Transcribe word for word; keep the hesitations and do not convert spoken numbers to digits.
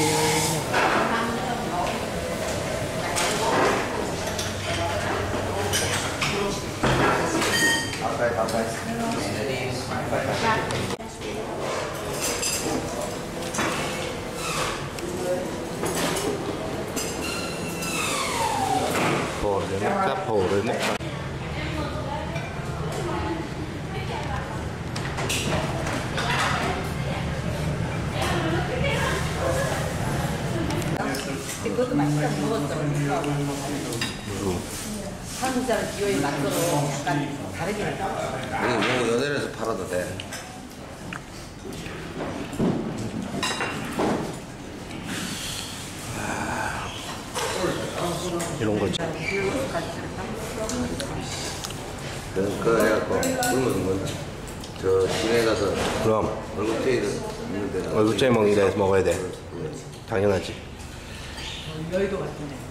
っていうのが。โผล่เลยนะครับโผล่เลยนะครับ한국사람 기호에 맞도록 약간 다르게 할까요? 이거 연예인에서 팔아도 돼. 이런 거지. 그거 해갖고 굶은 건지 저 시내에 가서 그럼 얼굴제이 있는데 얼굴제이 먹는데 먹어야 돼. 당연하지. 여의도 같은데.